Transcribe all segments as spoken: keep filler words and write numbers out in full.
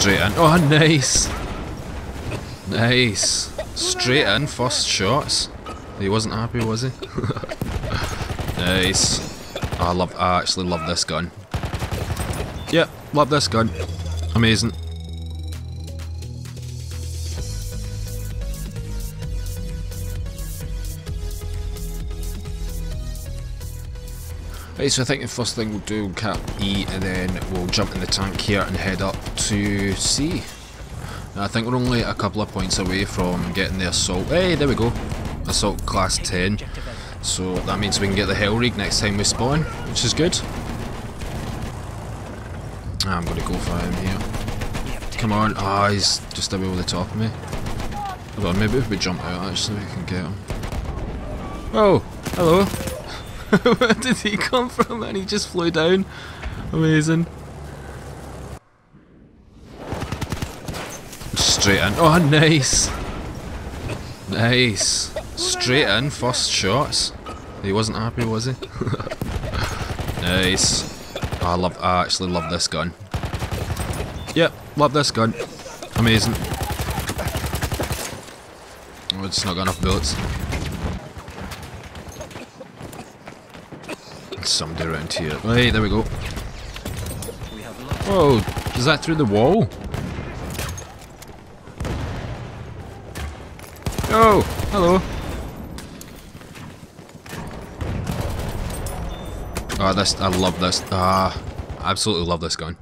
Straight in. Oh, nice! Nice. Straight in, first shots. He wasn't happy, was he? Nice. Oh, I love. I actually love this gun. Yep, love this gun. Amazing. Right, so I think the first thing we'll do, cap E, and then we'll jump in the tank here and head up to C. Now, I think we're only a couple of points away from getting the assault. Hey, there we go. Assault class ten. So that means we can get the Hellriegel next time we spawn, which is good. I'm going to go for him here. Come on. Ah, oh, he's just away over the top of me. Hold on, maybe if we jump out actually we can get him. Oh, hello. Where did he come from? And he just flew down. Amazing. Straight in. Oh, nice. Nice. Straight in, first shots. He wasn't happy, was he? Nice. Oh, I love. I actually love this gun. Yep, love this gun. Amazing. Oh, it's not got enough bullets. Somebody around here. Oh, hey, there we go. Whoa, is that through the wall? Oh, hello. Ah, oh, this, I love this. Ah, absolutely love this gun.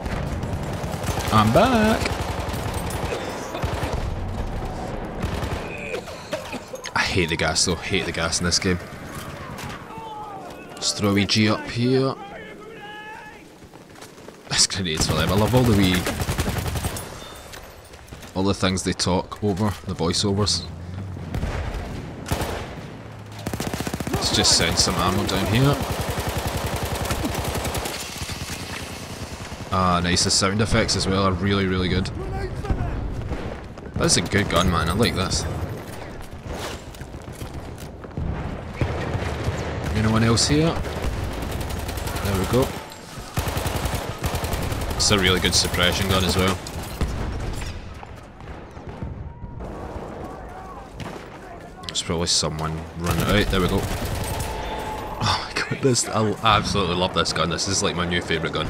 I'm back. I hate the gas though, hate the gas in this game. Let's throw a G up here. That's grenades for them. I love all the wee, all the things they talk over, the voiceovers. Let's just send some ammo down here. Ah, nice. The sound effects as well are really, really good. That's a good gun, man. I like this. Anyone else here? There we go. It's a really good suppression gun as well. There's probably someone running out. There we go. Oh my god, this, I absolutely love this gun. This is like my new favourite gun.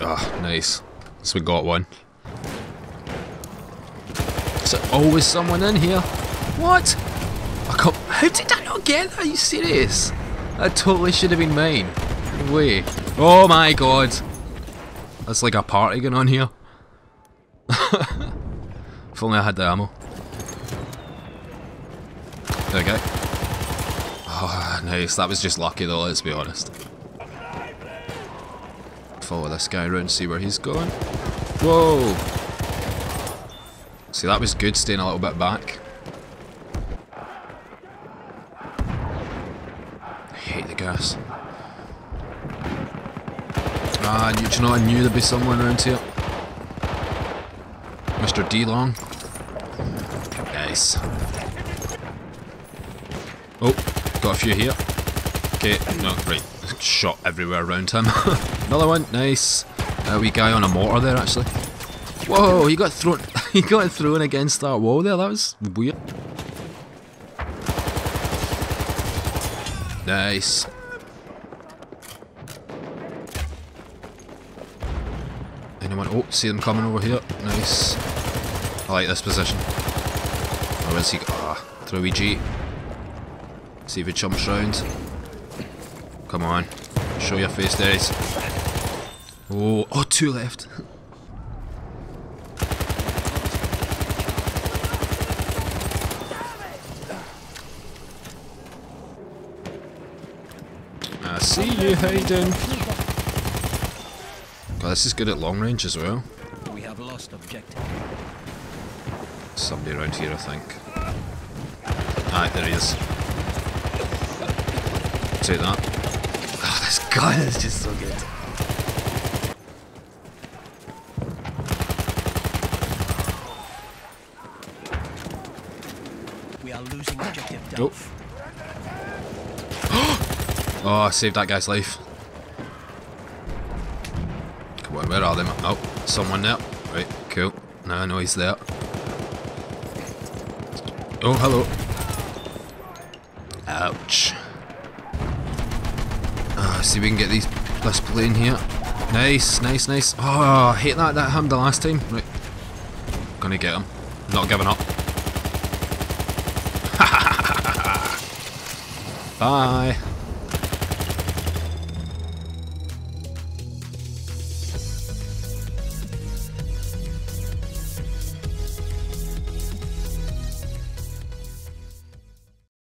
Ah, nice. So we got one. There's always someone in here. What? I can't, how did I not get that? Are you serious? That totally should have been mine. No way. Oh my god. That's like a party going on here. If only I had the ammo. There we go. Oh, nice. That was just lucky though, let's be honest. Follow this guy around and see where he's going. Whoa. See, that was good, staying a little bit back. I hate the gas. Ah, do you know, I knew there'd be someone around here. Mister D Long. Nice. Oh, got a few here. Okay, no, right. Shot everywhere around him. Another one, nice. A wee guy on a mortar there, actually. Whoa, he got thrown. He got thrown against that wall there, that was weird. Nice. Anyone? Oh, see them coming over here. Nice. I like this position. Or is he? Ah, throw E G. See if he jumps round. Come on. Show your face, guys. Oh, oh, two left. See you, Hayden. God, this is good at long range as well. We have lost objective. Somebody around here, I think. Aye, there he is. Take that. Oh, this gun is just so good. We are losing objective. Oh. Oh, I saved that guy's life. Come on, where are they? Oh, someone there. Right, cool. Now I know he's there. Oh, hello. Ouch. Ah, see if we can get these, this plane here. Nice, nice, nice. Oh, I hate that, that happened the last time. Right. Gonna get him. Not giving up. Bye.